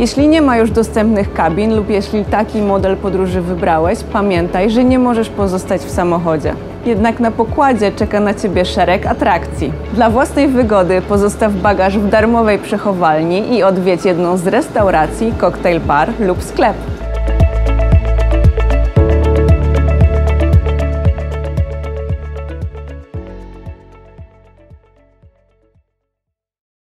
Jeśli nie ma już dostępnych kabin lub jeśli taki model podróży wybrałeś, pamiętaj, że nie możesz pozostać w samochodzie. Jednak na pokładzie czeka na Ciebie szereg atrakcji. Dla własnej wygody pozostaw bagaż w darmowej przechowalni i odwiedź jedną z restauracji, koktajl bar lub sklep.